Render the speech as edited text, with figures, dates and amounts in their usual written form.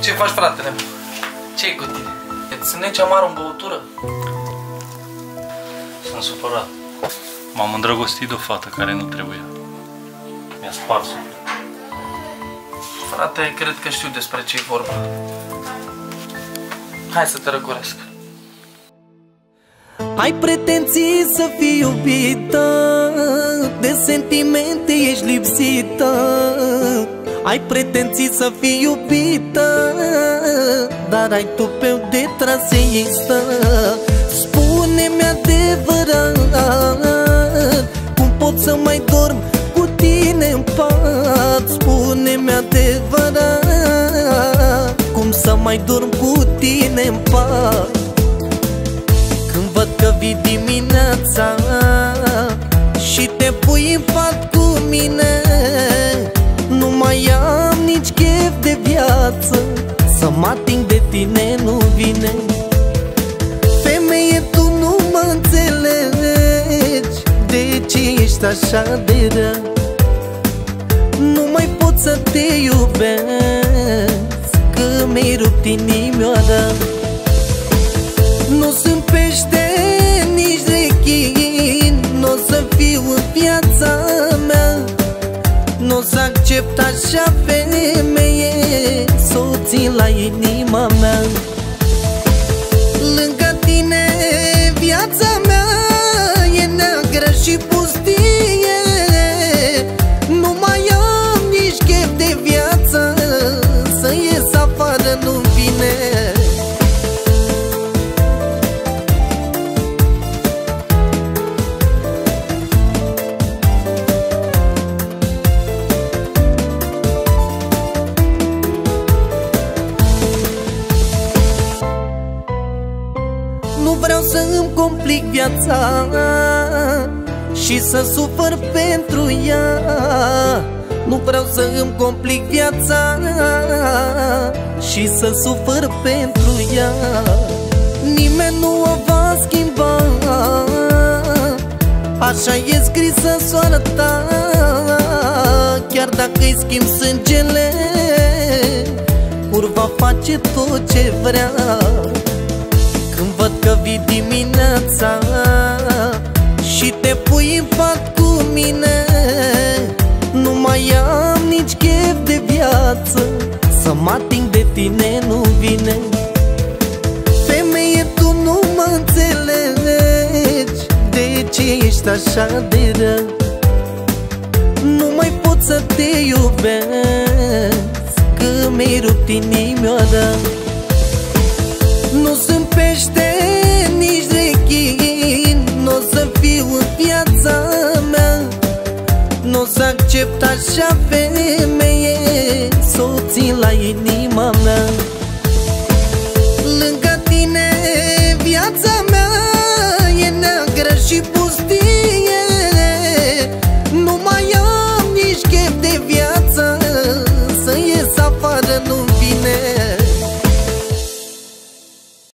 Ce faci, fratele meu? Ce-i cu tine? Îți neci amar în băutură? Sunt supărat. M-am îndrăgostit de o fată care nu trebuia. Mi-a spart sufletul. Frate, cred că știu despre ce-i vorba. Hai să te răcoresc. Ai pretenții să fii iubită, de sentimente ești lipsită. Ai pretenții să fii iubită, dar ai tupeu de traseistă. Spune-mi adevărat, cum pot să mai dorm cu tine în pat? Spune-mi adevărat, cum să mai dorm cu tine în pat? Când văd că vii dimineața și te pui în pat cu mine, nu mai am nici chef de viață, să mă ating de tine nu vine. Femeie, tu nu mă înțelegi, de ce ești așa de rea? Nu mai pot să te iubesc, că mi-ai rupt inimioara. Nu sunt pește, nici rechin, n-o să fiu în viața mea. Nu o să accept așa femeie, să o țin la inima mea. Lângă tine viața mea e neagră și pustie, nu mai am nici chef de viață, să ies afară nu vine. Să-mi complic viața și să sufăr pentru ea. Nu vreau să-mi complic viața și să sufăr pentru ea. Nimeni nu o va schimba, așa e scrisă soarta. Chiar dacă-i schimb sângele, curva face tot ce vrea. Când văd că vii dimineața și te pui în pat cu mine, nu mai am nici chef de viață, să mă ating de tine nu vine. Femeie, tu nu mă înțelegi, de ce ești așa de rea? Nu mai pot să te iubesc, că mi-ai rupt inimioara. Nu sunt pește, nici rechin, n-o să fiu în viața mea. N-o să accept așa femeie,